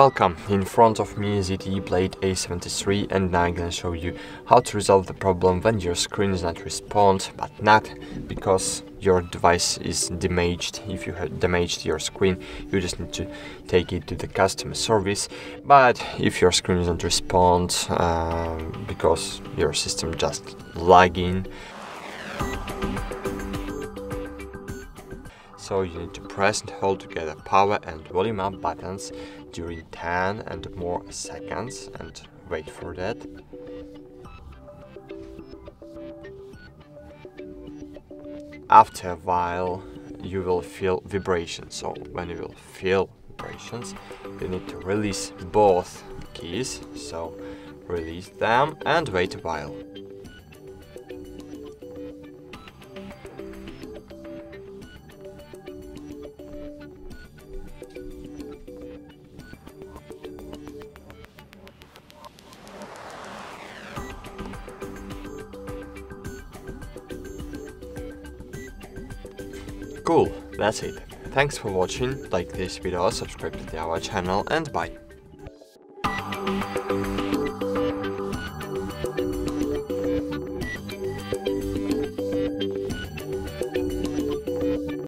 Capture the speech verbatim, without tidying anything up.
Welcome! In front of me is Z T E Blade A seventy-three, and now I'm gonna show you how to resolve the problem when your screen is not respond, but not because your device is damaged. If you have damaged your screen, you just need to take it to the customer service. But if your screen doesn't respond uh, because your system just lagging, so you need to press and hold together power and volume up buttons during ten and more seconds and wait for that. After a while you will feel vibrations, so when you will feel vibrations you need to release both keys, so release them and wait a while. Cool, that's it. Thanks for watching, like this video, subscribe to our channel, and bye!